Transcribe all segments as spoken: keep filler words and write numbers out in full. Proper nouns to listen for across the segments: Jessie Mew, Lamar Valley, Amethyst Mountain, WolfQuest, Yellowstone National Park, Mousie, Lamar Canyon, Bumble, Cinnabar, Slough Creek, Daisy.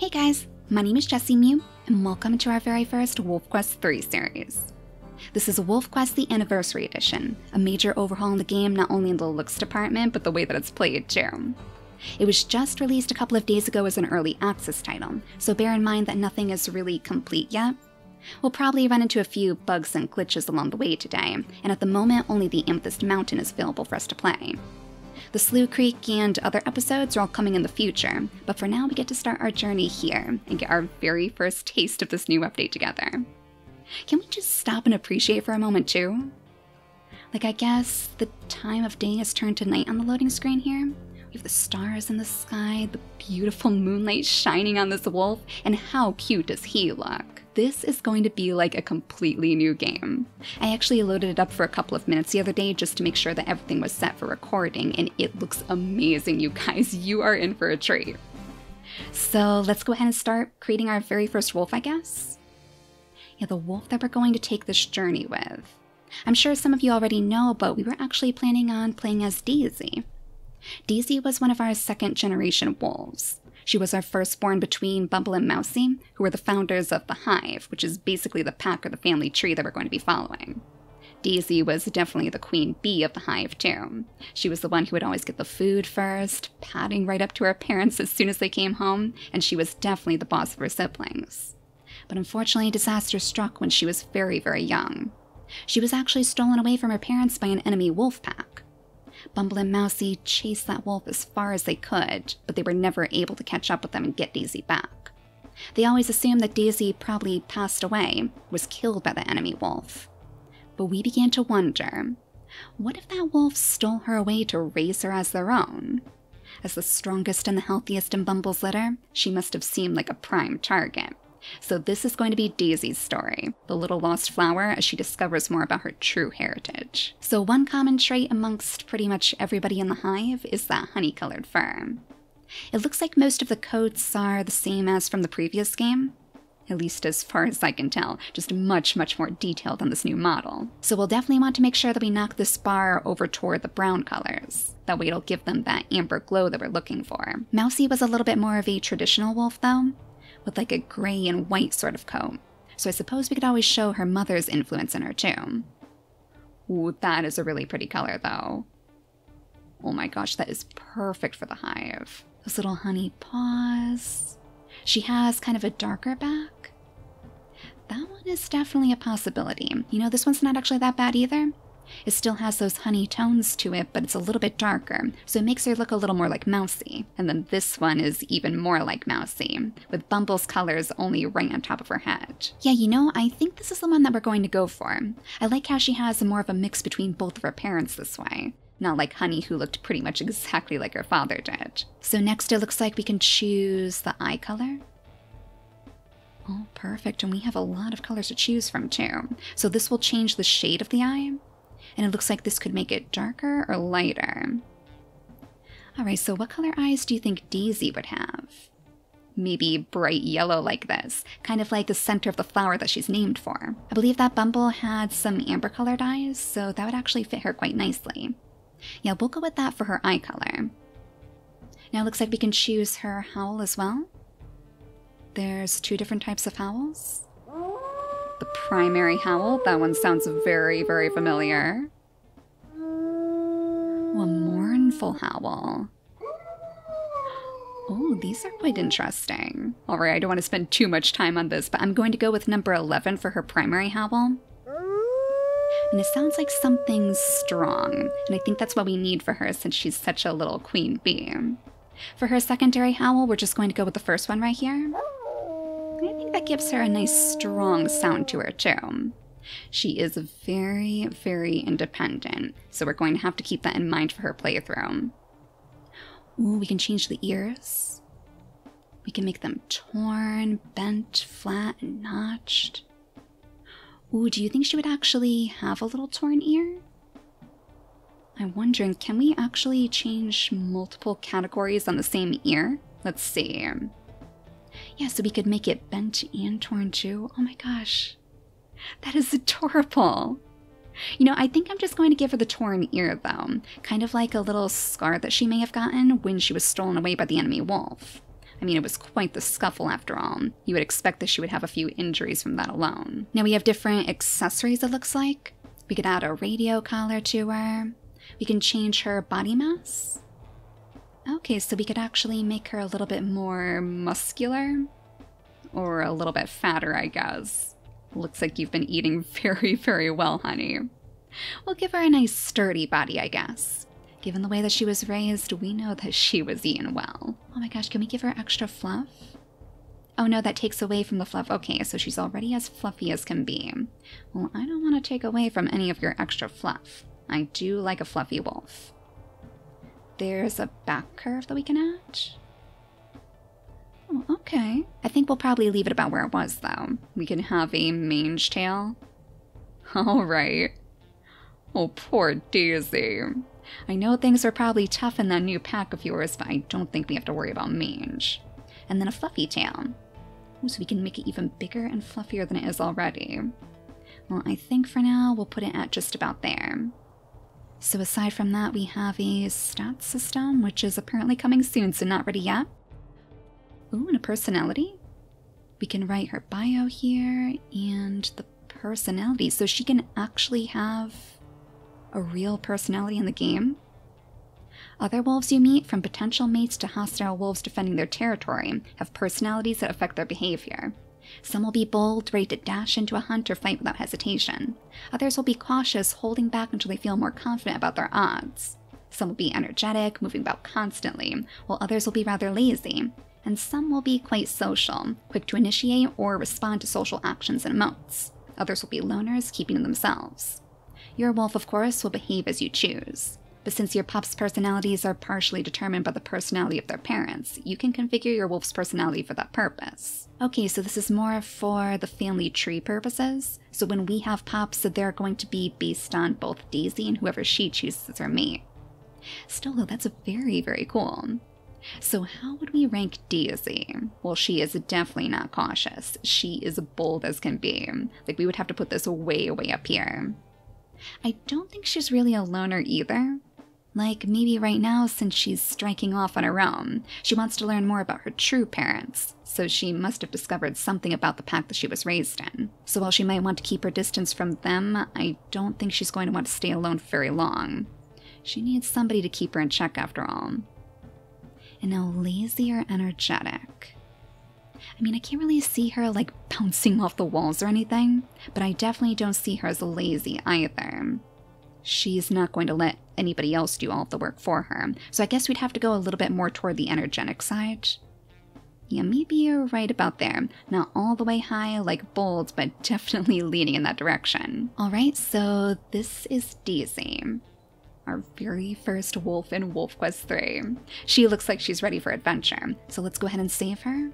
Hey guys, my name is Jessie Mew, and welcome to our very first WolfQuest three series. This is WolfQuest the Anniversary Edition, a major overhaul in the game not only in the looks department, but the way that it's played too. It was just released a couple of days ago as an early access title, so bear in mind that nothing is really complete yet. We'll probably run into a few bugs and glitches along the way today, and at the moment only the Amethyst Mountain is available for us to play. The Slough Creek and other episodes are all coming in the future, but for now we get to start our journey here and get our very first taste of this new update together. Can we just stop and appreciate for a moment too? Like, I guess the time of day has turned to night on the loading screen here. We have the stars in the sky, the beautiful moonlight shining on this wolf, and how cute does he look? This is going to be like a completely new game. I actually loaded it up for a couple of minutes the other day just to make sure that everything was set for recording, and it looks amazing, you guys. You are in for a treat. So let's go ahead and start creating our very first wolf, I guess. Yeah, the wolf that we're going to take this journey with. I'm sure some of you already know, but we were actually planning on playing as Daisy. Daisy was one of our second generation wolves. She was our firstborn between Bumble and Mousie, who were the founders of the Hive, which is basically the pack or the family tree that we're going to be following. Daisy was definitely the queen bee of the Hive too. She was the one who would always get the food first, padding right up to her parents as soon as they came home, and she was definitely the boss of her siblings. But unfortunately, disaster struck when she was very, very young. She was actually stolen away from her parents by an enemy wolf pack. Bumble and Mousie chased that wolf as far as they could, but they were never able to catch up with them and get Daisy back. They always assumed that Daisy probably passed away, was killed by the enemy wolf. But we began to wonder, what if that wolf stole her away to raise her as their own? As the strongest and the healthiest in Bumble's litter, she must have seemed like a prime target. So this is going to be Daisy's story, the little lost flower, as she discovers more about her true heritage. So one common trait amongst pretty much everybody in the Hive is that honey-colored fur. It looks like most of the coats are the same as from the previous game, at least as far as I can tell, just much, much more detailed on this new model. So we'll definitely want to make sure that we knock this bar over toward the brown colors. That way it'll give them that amber glow that we're looking for. Mousie was a little bit more of a traditional wolf though, with like a gray and white sort of coat, so I suppose we could always show her mother's influence in her too. Ooh, that is a really pretty color though. Oh my gosh, that is perfect for the Hive. Those little honey paws. She has kind of a darker back. That one is definitely a possibility. You know, this one's not actually that bad either. It still has those honey tones to it, but it's a little bit darker, so it makes her look a little more like Mousie. And then this one is even more like Mousie, with Bumble's colors only right on top of her head. Yeah, you know, I think this is the one that we're going to go for. I like how she has more of a mix between both of her parents this way. Not like Honey, who looked pretty much exactly like her father did. So next it looks like we can choose the eye color. Oh, perfect, and we have a lot of colors to choose from too. So this will change the shade of the eye. And it looks like this could make it darker or lighter. Alright, so what color eyes do you think Daisy would have? Maybe bright yellow like this, kind of like the center of the flower that she's named for. I believe that Bumble had some amber-colored eyes, so that would actually fit her quite nicely. Yeah, we'll go with that for her eye color. Now it looks like we can choose her howl as well. There's two different types of howls. The primary howl, that one sounds very, very familiar. Oh, a mournful howl. Oh, these are quite interesting. All right, I don't want to spend too much time on this, but I'm going to go with number eleven for her primary howl. And it sounds like something strong, and I think that's what we need for her since she's such a little queen bee. For her secondary howl, we're just going to go with the first one right here. I think that gives her a nice strong sound to her too. She is very, very independent, so we're going to have to keep that in mind for her playthrough. Ooh, we can change the ears. We can make them torn, bent, flat, and notched. Ooh, do you think she would actually have a little torn ear? I'm wondering, can we actually change multiple categories on the same ear? Let's see. Yeah, so we could make it bent and torn too. Oh my gosh, that is adorable. You know, I think I'm just going to give her the torn ear though, kind of like a little scar that she may have gotten when she was stolen away by the enemy wolf. I mean, it was quite the scuffle after all. You would expect that she would have a few injuries from that alone. Now we have different accessories, it looks like. We could add a radio collar to her. We can change her body mass. Okay, so we could actually make her a little bit more muscular. Or a little bit fatter, I guess. Looks like you've been eating very, very well, honey. We'll give her a nice sturdy body, I guess. Given the way that she was raised, we know that she was eaten well. Oh my gosh, can we give her extra fluff? Oh no, that takes away from the fluff. Okay, so she's already as fluffy as can be. Well, I don't want to take away from any of your extra fluff. I do like a fluffy wolf. There's a back curve that we can add. Oh, okay. I think we'll probably leave it about where it was, though. We can have a mange tail. All right. Oh, poor Daisy. I know things are probably tough in that new pack of yours, but I don't think we have to worry about mange. And then a fluffy tail. Ooh, so we can make it even bigger and fluffier than it is already. Well, I think for now, we'll put it at just about there. So aside from that, we have a stat system, which is apparently coming soon, so not ready yet. Ooh, and a personality. We can write her bio here, and the personality. So she can actually have a real personality in the game. Other wolves you meet, from potential mates to hostile wolves defending their territory, have personalities that affect their behavior. Some will be bold, ready to dash into a hunt or fight without hesitation. Others will be cautious, holding back until they feel more confident about their odds. Some will be energetic, moving about constantly, while others will be rather lazy. And some will be quite social, quick to initiate or respond to social actions and emotes. Others will be loners, keeping to themselves. Your wolf, of course, will behave as you choose. But since your pup's personalities are partially determined by the personality of their parents, you can configure your wolf's personality for that purpose. Okay, so this is more for the family tree purposes. So when we have pups, they're going to be based on both Daisy and whoever she chooses as her mate. Still though, that's very, very cool. So how would we rank Daisy? Well, she is definitely not cautious. She is bold as can be. Like, we would have to put this way, way up here. I don't think she's really a loner either. Like, maybe right now, since she's striking off on her own, she wants to learn more about her true parents, so she must have discovered something about the pack that she was raised in. So while she might want to keep her distance from them, I don't think she's going to want to stay alone for very long. She needs somebody to keep her in check after all. And now lazy or energetic. I mean, I can't really see her, like, bouncing off the walls or anything, but I definitely don't see her as lazy either. She's not going to let anybody else do all of the work for her, so I guess we'd have to go a little bit more toward the energetic side. Yeah, maybe you're right about there. Not all the way high, like bold, but definitely leaning in that direction. Alright, so this is Daisy. Our very first wolf in WolfQuest three. She looks like she's ready for adventure, so let's go ahead and save her.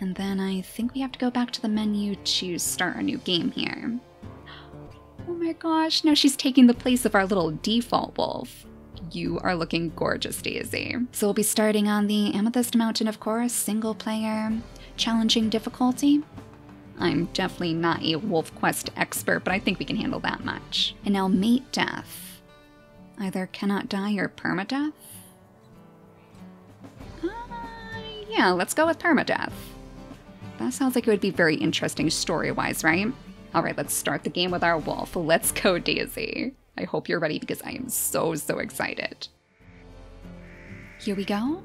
And then I think we have to go back to the menu to start a new game here. Oh my gosh, now she's taking the place of our little default wolf. You are looking gorgeous, Daisy. So we'll be starting on the Amethyst Mountain, of course, single player, challenging difficulty. I'm definitely not a WolfQuest expert, but I think we can handle that much. And now mate death. Either cannot die or permadeath? Uh, yeah, let's go with permadeath. That sounds like it would be very interesting story-wise, right? Alright, let's start the game with our wolf. Let's go, Daisy. I hope you're ready because I am so, so excited. Here we go.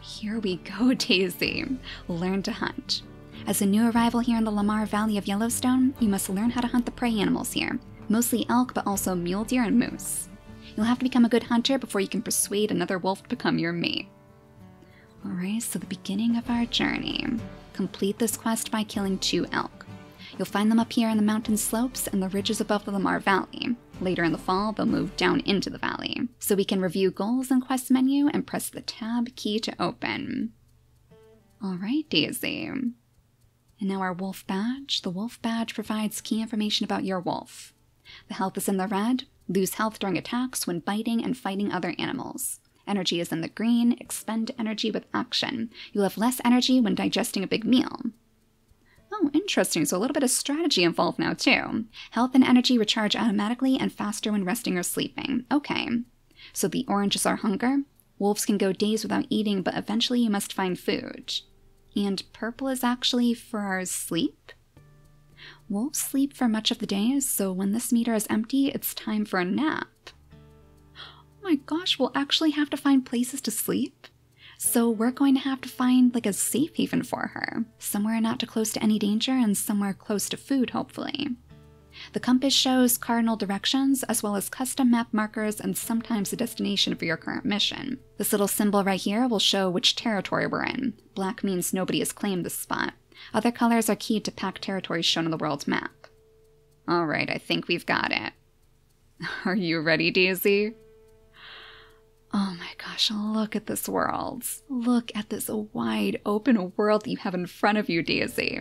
Here we go, Daisy. Learn to hunt. As a new arrival here in the Lamar Valley of Yellowstone, you must learn how to hunt the prey animals here. Mostly elk, but also mule deer and moose. You'll have to become a good hunter before you can persuade another wolf to become your mate. Alright, so the beginning of our journey. Complete this quest by killing two elk. You'll find them up here in the mountain slopes and the ridges above the Lamar Valley. Later in the fall, they'll move down into the valley. So we can review goals in quest menu and press the tab key to open. Alright, Daisy. And now our wolf badge. The wolf badge provides key information about your wolf. The health is in the red. Lose health during attacks when biting and fighting other animals. Energy is in the green. Expend energy with action. You'll have less energy when digesting a big meal. Oh, interesting. So a little bit of strategy involved now, too. Health and energy recharge automatically and faster when resting or sleeping. Okay. So the orange is our hunger. Wolves can go days without eating, but eventually you must find food. And purple is actually for our sleep. Wolves sleep for much of the day, so when this meter is empty, it's time for a nap. Oh my gosh, we'll actually have to find places to sleep. So we're going to have to find like a safe haven for her. Somewhere not too close to any danger and somewhere close to food, hopefully. The compass shows cardinal directions as well as custom map markers and sometimes the destination for your current mission. This little symbol right here will show which territory we're in. Black means nobody has claimed this spot. Other colors are keyed to packed territories shown on the world's map. Alright, I think we've got it. Are you ready, Daisy? Oh my gosh, look at this world. Look at this wide open world that you have in front of you, Daisy.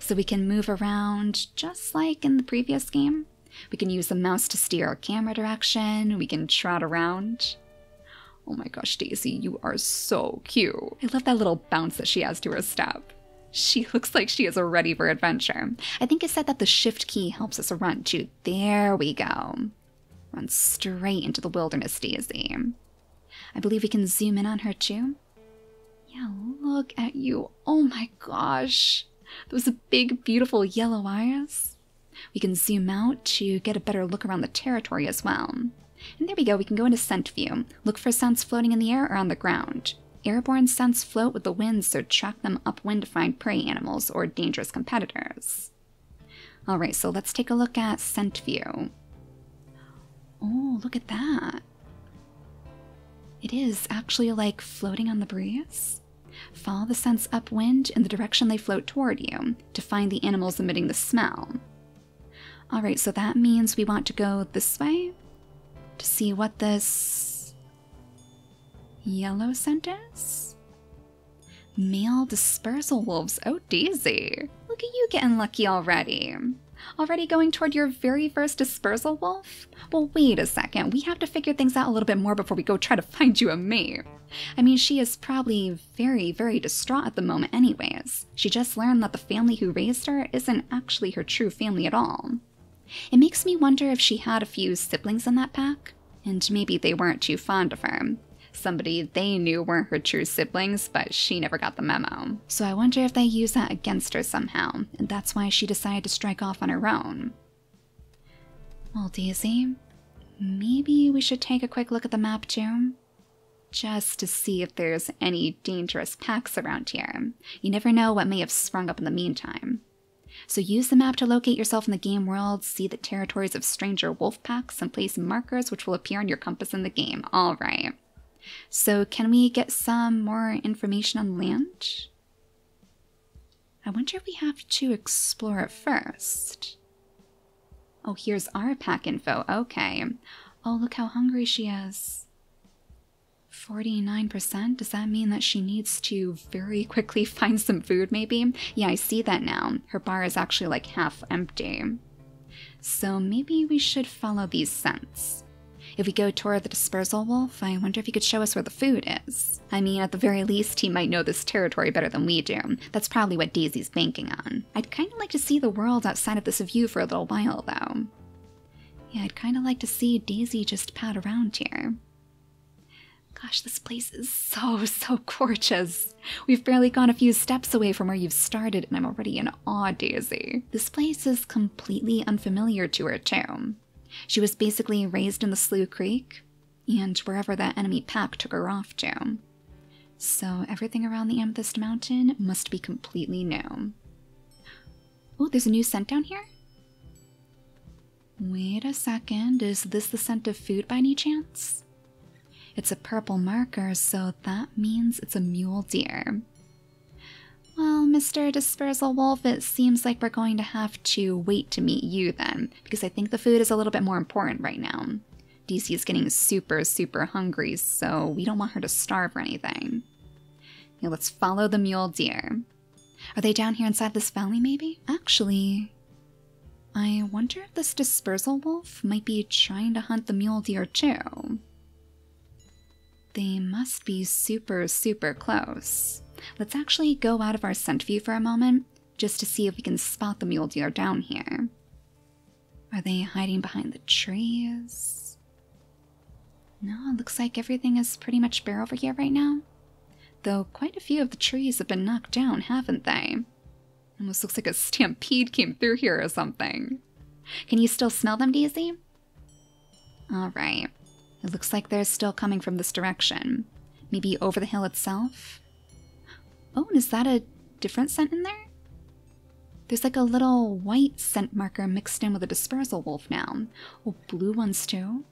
So we can move around just like in the previous game. We can use the mouse to steer our camera direction. We can trot around. Oh my gosh, Daisy, you are so cute. I love that little bounce that she has to her step. She looks like she is ready for adventure. I think it said that the shift key helps us run too. There we go. Run straight into the wilderness, Daisy. I believe we can zoom in on her too. Yeah, look at you. Oh my gosh. Those big, beautiful yellow eyes. We can zoom out to get a better look around the territory as well. And there we go, we can go into scent view. Look for scents floating in the air or on the ground. Airborne scents float with the wind, so track them upwind to find prey animals or dangerous competitors. Alright, so let's take a look at scent view. Oh, look at that. It is actually like floating on the breeze. Follow the scents upwind in the direction they float toward you to find the animals emitting the smell. Alright, so that means we want to go this way to see what this yellow scent is? Male dispersal wolves. Oh, Daisy. Look at you getting lucky already. Already going toward your very first dispersal wolf? Well, wait a second. We have to figure things out a little bit more before we go try to find you a mate. I mean, she is probably very, very distraught at the moment anyways. She just learned that the family who raised her isn't actually her true family at all. It makes me wonder if she had a few siblings in that pack, and maybe they weren't too fond of her. Somebody they knew weren't her true siblings, but she never got the memo. So I wonder if they use that against her somehow, and that's why she decided to strike off on her own. Well, Daisy, maybe we should take a quick look at the map too, just to see if there's any dangerous packs around here. You never know what may have sprung up in the meantime. So use the map to locate yourself in the game world, see the territories of stranger wolf packs, and place markers which will appear on your compass in the game. All right. So can we get some more information on land? I wonder if we have to explore it first. Oh, here's our pack info. Okay. Oh, look how hungry she is. forty-nine percent? Does that mean that she needs to very quickly find some food, maybe? Yeah, I see that now. Her bar is actually like half empty. So maybe we should follow these scents. If we go toward the dispersal wolf, I wonder if he could show us where the food is. I mean, at the very least, he might know this territory better than we do. That's probably what Daisy's banking on. I'd kind of like to see the world outside of this view for a little while, though. Yeah, I'd kind of like to see Daisy just pat around here. Gosh, this place is so, so gorgeous. We've barely gone a few steps away from where you've started, and I'm already in awe, Daisy. This place is completely unfamiliar to her, too. She was basically raised in the Slough Creek, and wherever that enemy pack took her off to. So everything around the Amethyst Mountain must be completely new. Oh, there's a new scent down here? Wait a second, is this the scent of food by any chance? It's a purple marker, so that means it's a mule deer. Well, Mister Dispersal Wolf, it seems like we're going to have to wait to meet you then, because I think the food is a little bit more important right now. Daisy is getting super, super hungry, so we don't want her to starve or anything. Now let's follow the mule deer. Are they down here inside this valley, maybe? Actually, I wonder if this Dispersal Wolf might be trying to hunt the mule deer too. They must be super, super close. Let's actually go out of our scent view for a moment, just to see if we can spot the mule deer down here. Are they hiding behind the trees? No, it looks like everything is pretty much bare over here right now. Though quite a few of the trees have been knocked down, haven't they? Almost looks like a stampede came through here or something. Can you still smell them, Daisy? Alright. It looks like they're still coming from this direction. Maybe over the hill itself? Oh, and is that a different scent in there? There's like a little white scent marker mixed in with a dispersal wolf now. Oh, blue ones too.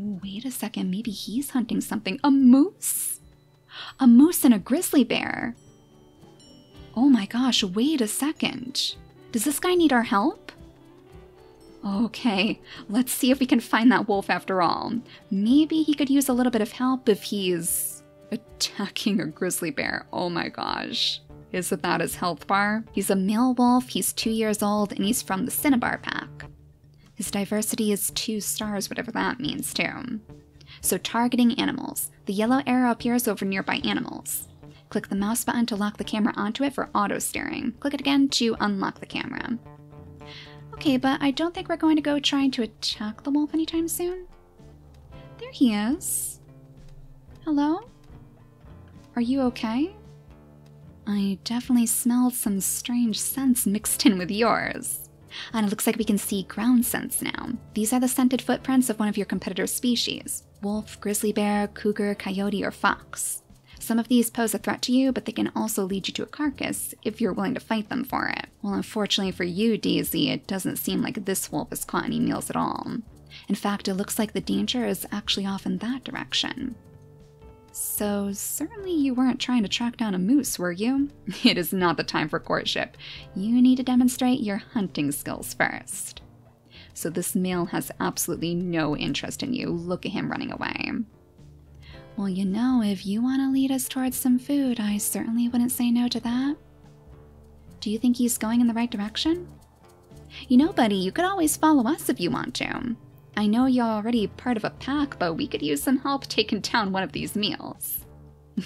Ooh, wait a second, maybe he's hunting something. A moose? A moose and a grizzly bear. Oh my gosh, wait a second. Does this guy need our help? Okay, let's see if we can find that wolf after all. Maybe he could use a little bit of help if he's attacking a grizzly bear. Oh my gosh. Isn't that his health bar? He's a male wolf, he's two years old, and he's from the Cinnabar pack. His diversity is two stars, whatever that means too. So targeting animals. The yellow arrow appears over nearby animals. Click the mouse button to lock the camera onto it for auto steering. Click it again to unlock the camera. Okay, but I don't think we're going to go trying to attack the wolf anytime soon. There he is. Hello? Are you okay? I definitely smelled some strange scents mixed in with yours. And it looks like we can see ground scents now. These are the scented footprints of one of your competitor's species. Wolf, grizzly bear, cougar, coyote, or fox. Some of these pose a threat to you, but they can also lead you to a carcass if you're willing to fight them for it. Well, unfortunately for you, Daisy, it doesn't seem like this wolf has caught any meals at all. In fact, it looks like the danger is actually off in that direction. So, certainly you weren't trying to track down a moose, were you? It is not the time for courtship. You need to demonstrate your hunting skills first. So this male has absolutely no interest in you. Look at him running away. Well, you know, if you want to lead us towards some food, I certainly wouldn't say no to that. Do you think he's going in the right direction? You know, buddy, you could always follow us if you want to. I know you're already part of a pack, but we could use some help taking down one of these meals.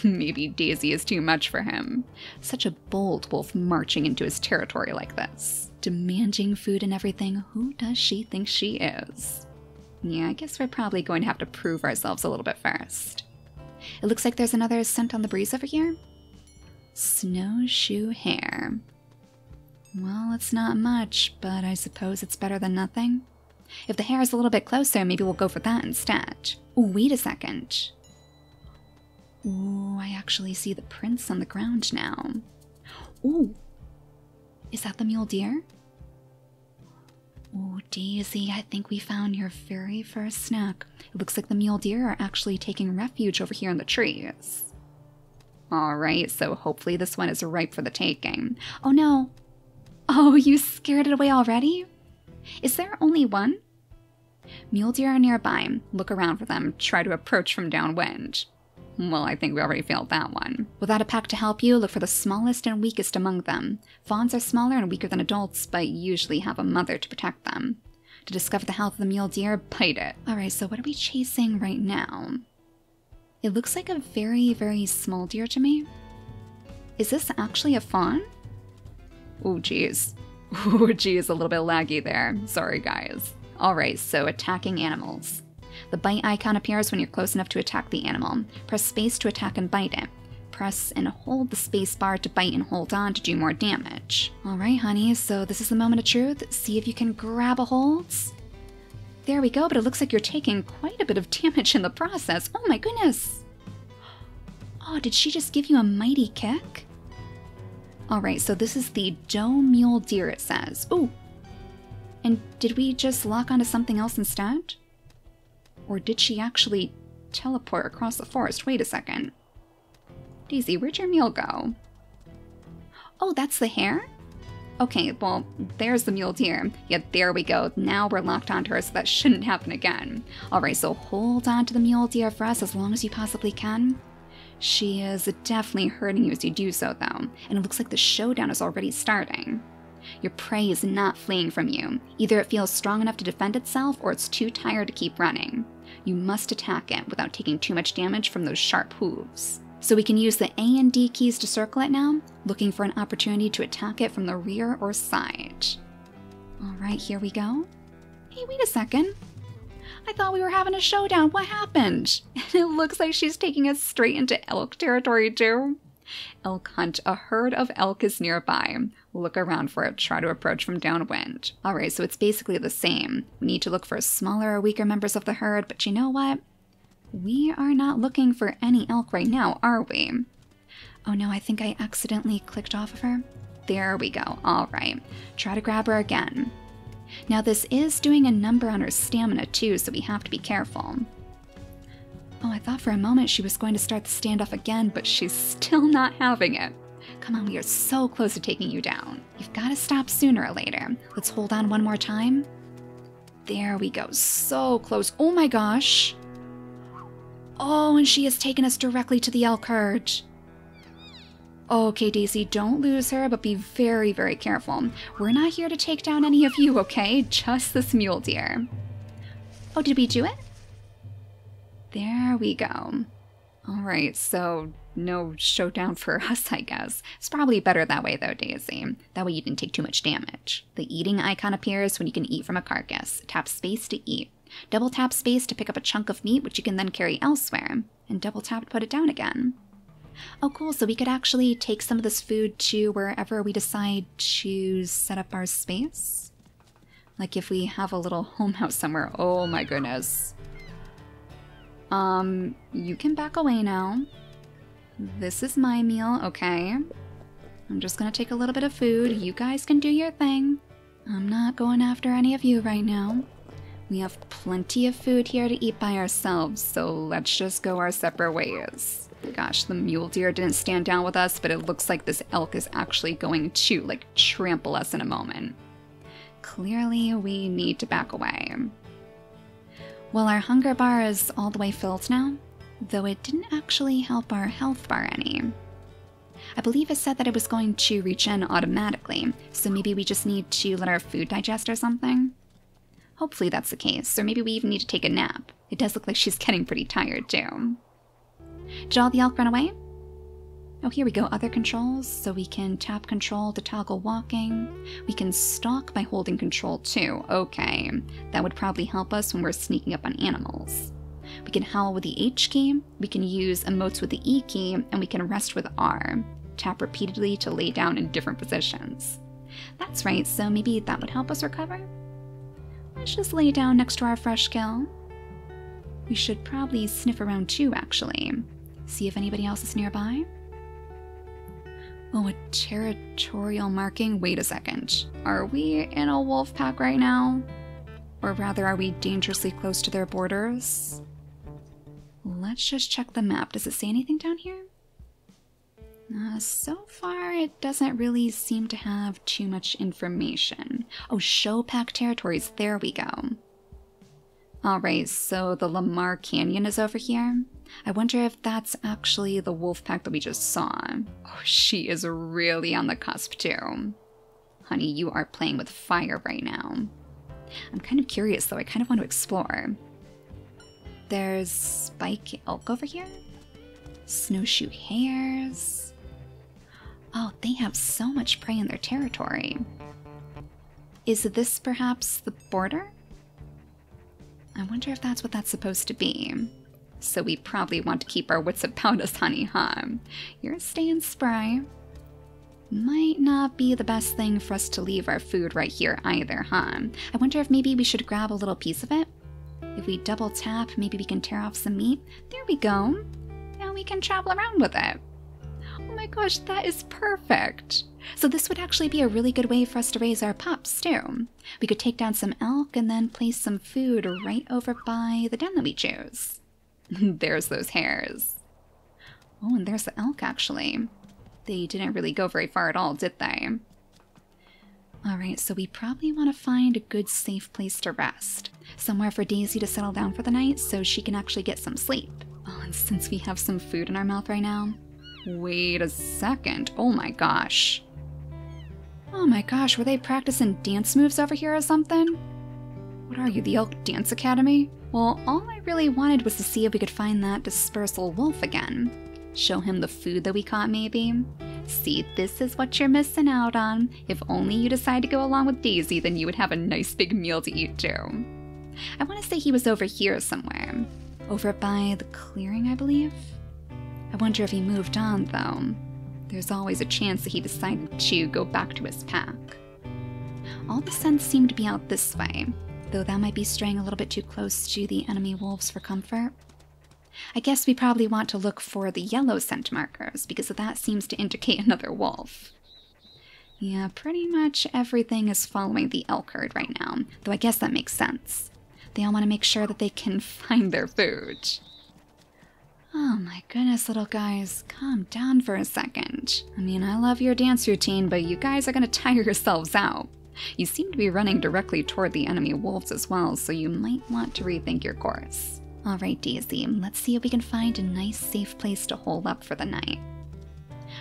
Maybe Daisy is too much for him. Such a bold wolf marching into his territory like this. Demanding food and everything, who does she think she is? Yeah, I guess we're probably going to have to prove ourselves a little bit first. It looks like there's another scent on the breeze over here. Snowshoe hare. Well, it's not much, but I suppose it's better than nothing. If the hair is a little bit closer, maybe we'll go for that instead. Ooh, wait a second. Ooh, I actually see the prints on the ground now. Ooh, is that the mule deer? Ooh, Daisy, I think we found your very first snack. It looks like the mule deer are actually taking refuge over here in the trees. Alright, so hopefully this one is ripe for the taking. Oh no! Oh, you scared it away already? Is there only one? Mule deer are nearby. Look around for them. Try to approach from downwind. Well, I think we already failed that one. Without a pack to help you, look for the smallest and weakest among them. Fawns are smaller and weaker than adults, but usually have a mother to protect them. To discover the health of the mule deer, bite it. Alright, so what are we chasing right now? It looks like a very, very small deer to me. Is this actually a fawn? Oh, geez. Ooh, geez, a little bit laggy there. Sorry, guys. Alright, so attacking animals. The bite icon appears when you're close enough to attack the animal. Press space to attack and bite it. Press and hold the space bar to bite and hold on to do more damage. Alright, honey, so this is the moment of truth. See if you can grab a hold. There we go, but it looks like you're taking quite a bit of damage in the process. Oh my goodness! Oh, did she just give you a mighty kick? Alright, so this is the doe mule deer, it says. Ooh! And did we just lock onto something else instead? Or did she actually teleport across the forest? Wait a second. Daisy, where'd your mule go? Oh, that's the hare? Okay, well, there's the mule deer. Yeah, there we go. Now we're locked onto her, so that shouldn't happen again. Alright, so hold on to the mule deer for us as long as you possibly can. She is definitely hurting you as you do so, though, and it looks like the showdown is already starting. Your prey is not fleeing from you. Either it feels strong enough to defend itself, or it's too tired to keep running. You must attack it without taking too much damage from those sharp hooves. So we can use the A and D keys to circle it now, looking for an opportunity to attack it from the rear or side. Alright, here we go. Hey, wait a second. I thought we were having a showdown. What happened? It looks like she's taking us straight into elk territory, too. Elk hunt. A herd of elk is nearby. Look around for it. Try to approach from downwind. All right, so it's basically the same. We need to look for smaller or weaker members of the herd, but you know what? We are not looking for any elk right now, are we? Oh no, I think I accidentally clicked off of her. There we go. All right. Try to grab her again. Now this is doing a number on her stamina too, so we have to be careful. Oh, I thought for a moment she was going to start the standoff again, but she's still not having it. Come on, we are so close to taking you down. You've got to stop sooner or later. Let's hold on one more time. There we go. So close. Oh my gosh. Oh, and she has taken us directly to the elk herd. Okay, Daisy, don't lose her, but be very, very careful. We're not here to take down any of you, okay? Just this mule deer. Oh, did we do it? There we go. All right, so no showdown for us, I guess. It's probably better that way, though, Daisy. That way you didn't take too much damage. The eating icon appears when you can eat from a carcass. Tap space to eat. Double tap space to pick up a chunk of meat, which you can then carry elsewhere. And double tap to put it down again. Oh, cool. So we could actually take some of this food to wherever we decide to set up our space. Like if we have a little home house somewhere. Oh my goodness. Um, you can back away now. This is my meal. Okay. I'm just going to take a little bit of food. You guys can do your thing. I'm not going after any of you right now. We have plenty of food here to eat by ourselves, so let's just go our separate ways. Gosh, the mule deer didn't stand down with us, but it looks like this elk is actually going to, like, trample us in a moment. Clearly, we need to back away. Well, our hunger bar is all the way filled now, though it didn't actually help our health bar any. I believe it said that it was going to regen automatically, so maybe we just need to let our food digest or something? Hopefully that's the case, or maybe we even need to take a nap. It does look like she's getting pretty tired, too. Did all the elk run away? Oh, here we go. Other controls. So we can tap control to toggle walking. We can stalk by holding control too. Okay. That would probably help us when we're sneaking up on animals. We can howl with the H key. We can use emotes with the E key. And we can rest with R. Tap repeatedly to lay down in different positions. That's right. So maybe that would help us recover? Let's just lay down next to our fresh kill. We should probably sniff around too, actually. See if anybody else is nearby. Oh, a territorial marking. Wait a second. Are we in a wolf pack right now? Or rather, are we dangerously close to their borders? Let's just check the map. Does it say anything down here? Uh, so far, it doesn't really seem to have too much information. Oh, show pack territories. There we go. Alright, so the Lamar Canyon is over here. I wonder if that's actually the wolf pack that we just saw. Oh, she is really on the cusp too. Honey, you are playing with fire right now. I'm kind of curious though, I kind of want to explore. There's spike elk over here. Snowshoe hares. Oh, they have so much prey in their territory. Is this perhaps the border? I wonder if that's what that's supposed to be. So we probably want to keep our wits about us, honey, huh? You're staying spry. Might not be the best thing for us to leave our food right here either, huh? I wonder if maybe we should grab a little piece of it. If we double tap, maybe we can tear off some meat. There we go. Now we can travel around with it. Oh my gosh, that is perfect. So this would actually be a really good way for us to raise our pups, too. We could take down some elk and then place some food right over by the den that we choose. There's those hares. Oh, and there's the elk, actually. They didn't really go very far at all, did they? Alright, so we probably want to find a good, safe place to rest. Somewhere for Daisy to settle down for the night so she can actually get some sleep. Oh, and since we have some food in our mouth right now... Wait a second. Oh my gosh. Oh my gosh, were they practicing dance moves over here or something? What are you, the Elk Dance Academy? Well, all I really wanted was to see if we could find that dispersal wolf again. Show him the food that we caught, maybe. See, this is what you're missing out on. If only you decide to go along with Daisy, then you would have a nice big meal to eat too. I want to say he was over here somewhere. Over by the clearing, I believe? I wonder if he moved on, though. There's always a chance that he decided to go back to his pack. All the scents seem to be out this way, though that might be straying a little bit too close to the enemy wolves for comfort. I guess we probably want to look for the yellow scent markers, because that seems to indicate another wolf. Yeah, pretty much everything is following the elk herd right now, though I guess that makes sense. They all want to make sure that they can find their food. Oh my goodness, little guys, calm down for a second. I mean, I love your dance routine, but you guys are going to tire yourselves out. You seem to be running directly toward the enemy wolves as well, so you might want to rethink your course. Alright, Daisy, let's see if we can find a nice, safe place to hole up for the night.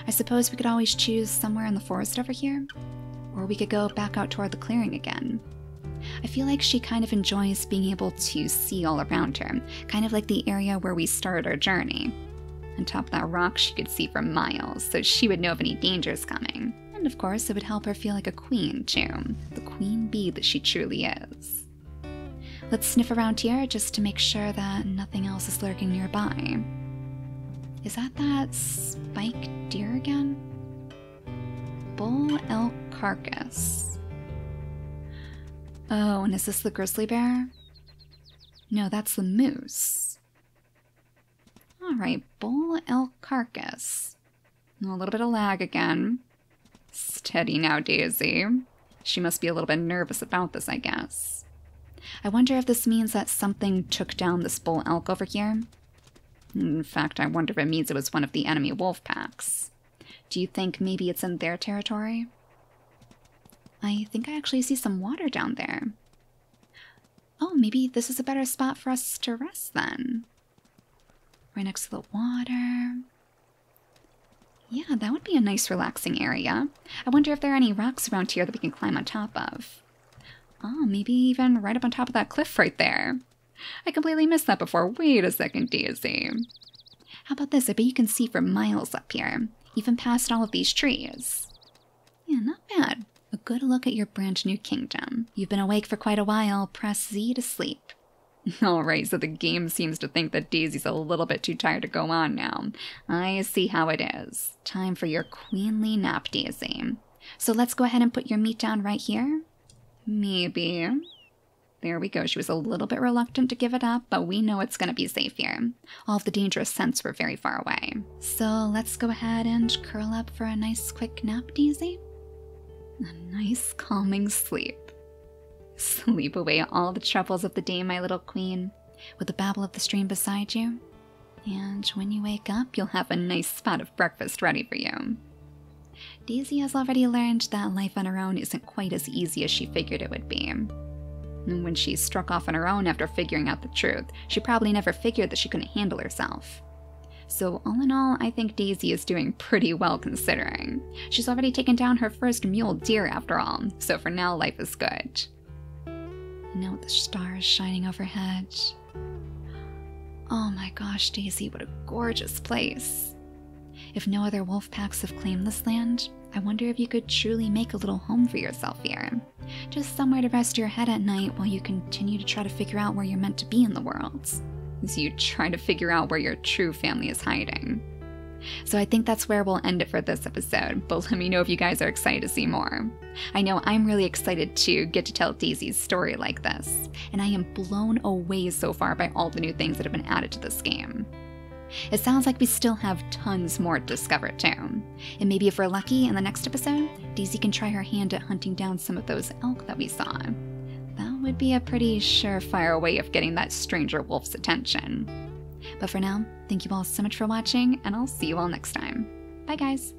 I suppose we could always choose somewhere in the forest over here, or we could go back out toward the clearing again. I feel like she kind of enjoys being able to see all around her, kind of like the area where we started our journey. On top of that rock, she could see for miles, so she would know of any dangers coming. And of course, it would help her feel like a queen, too. The queen bee that she truly is. Let's sniff around here just to make sure that nothing else is lurking nearby. Is that that spike deer again? Bull elk carcass. Oh, and is this the grizzly bear? No, that's the moose. Alright, bull elk carcass. A little bit of lag again. Steady now, Daisy. She must be a little bit nervous about this, I guess. I wonder if this means that something took down this bull elk over here. In fact, I wonder if it means it was one of the enemy wolf packs. Do you think maybe it's in their territory? I think I actually see some water down there. Oh, maybe this is a better spot for us to rest then. Right next to the water. Yeah, that would be a nice relaxing area. I wonder if there are any rocks around here that we can climb on top of. Oh, maybe even right up on top of that cliff right there. I completely missed that before. Wait a second, Daisy. How about this? I bet you can see for miles up here, even past all of these trees. Yeah, not bad. A good look at your brand new kingdom. You've been awake for quite a while, press Z to sleep. Alright, so the game seems to think that Daisy's a little bit too tired to go on now. I see how it is. Time for your queenly nap, Daisy. So let's go ahead and put your meat down right here. Maybe. There we go, she was a little bit reluctant to give it up, but we know it's gonna be safe here. All of the dangerous scents were very far away. So let's go ahead and curl up for a nice quick nap, Daisy. A nice calming sleep. Sleep away all the troubles of the day, my little queen, with the babble of the stream beside you. And when you wake up, you'll have a nice spot of breakfast ready for you. Daisy has already learned that life on her own isn't quite as easy as she figured it would be. And when she struck off on her own after figuring out the truth, she probably never figured that she couldn't handle herself. So all in all, I think Daisy is doing pretty well considering. She's already taken down her first mule deer after all, so for now life is good. Now with the stars shining overhead. Oh my gosh, Daisy, what a gorgeous place. If no other wolf packs have claimed this land, I wonder if you could truly make a little home for yourself here. Just somewhere to rest your head at night while you continue to try to figure out where you're meant to be in the world. As you try to figure out where your true family is hiding. So I think that's where we'll end it for this episode, but let me know if you guys are excited to see more. I know I'm really excited to get to tell Daisy's story like this, and I am blown away so far by all the new things that have been added to this game. It sounds like we still have tons more to discover too, and maybe if we're lucky in the next episode, Daisy can try her hand at hunting down some of those elk that we saw. Would be a pretty surefire way of getting that stranger wolf's attention. But for now, thank you all so much for watching, and I'll see you all next time. Bye guys!